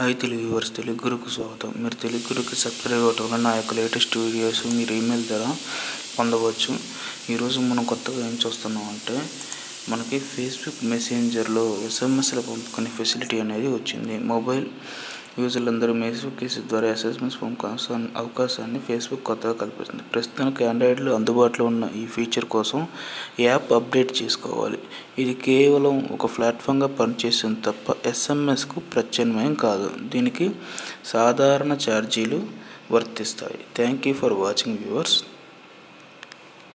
High Telugu viewers, Telugu గురుకు స్వాగతం. మీరు తెలుగు గురుకు సబ్స్క్రైబ్ అవటం వల్ల నా యొక్క లేటెస్ట్ వీడియోస్ మీరు ఈమెయిల్ ద్వారా పొందవచ్చు. ఈరోజు మనం కొత్తగా ఏం చూస్తున్నాం అంటే, మనకి ఫేస్బుక్ మెసెంజర్లో ఎస్ఎంఎస్ల పంపుకునే ఫెసిలిటీ అనేది వచ్చింది. మొబైల్ యూజర్లందరూ ఫేస్బుక్ కేసు ద్వారా ఎస్ఎంఎస్ పంపే అవకాశాన్ని ఫేస్బుక్ కొత్తగా కల్పిస్తుంది. ప్రస్తుతానికి ఆండ్రాయిడ్లో అందుబాటులో ఉన్న ఈ ఫీచర్ కోసం యాప్ అప్డేట్ చేసుకోవాలి. ఇది కేవలం ఒక ప్లాట్ఫామ్గా పనిచేస్తుంది తప్ప ఎస్ఎంఎస్కు ప్రత్యామ్నాయం కాదు. దీనికి సాధారణ ఛార్జీలు వర్తిస్తాయి. Thank you for watching viewers.